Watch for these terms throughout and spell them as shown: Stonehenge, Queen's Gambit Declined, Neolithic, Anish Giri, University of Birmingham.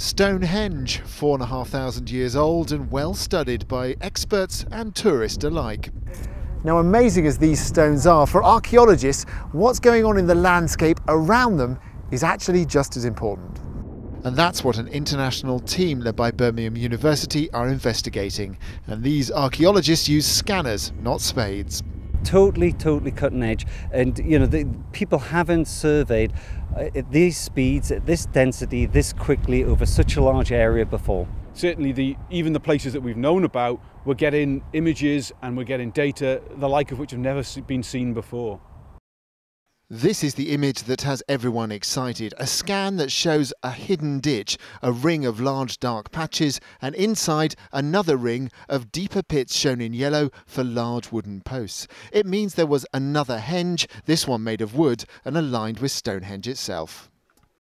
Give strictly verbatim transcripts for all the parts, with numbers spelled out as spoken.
Stonehenge, four and a half thousand years old and well studied by experts and tourists alike. Now, amazing as these stones are, for archaeologists, what's going on in the landscape around them is actually just as important. And that's what an international team led by Birmingham University are investigating. And these archaeologists use scanners, not spades. Totally, totally cutting edge. And, you know, the, people haven't surveyed uh, at these speeds, at this density, this quickly over such a large area before. Certainly, the, even the places that we've known about, we're getting images and we're getting data, the like of which have never been seen before. This is the image that has everyone excited, a scan that shows a hidden ditch, a ring of large dark patches, and inside another ring of deeper pits shown in yellow for large wooden posts. It means there was another henge, this one made of wood and aligned with Stonehenge itself.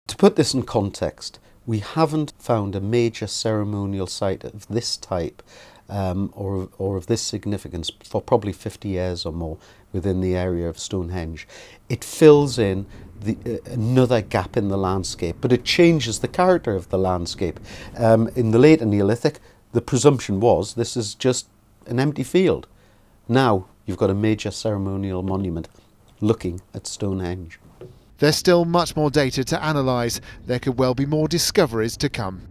To put this in context, we haven't found a major ceremonial site of this type um, or, or of this significance for probably fifty years or more within the area of Stonehenge. It fills in the, uh, another gap in the landscape, but it changes the character of the landscape. Um, in the later Neolithic, the presumption was this is just an empty field. Now you've got a major ceremonial monument looking at Stonehenge. There's still much more data to analyse. There could well be more discoveries to come.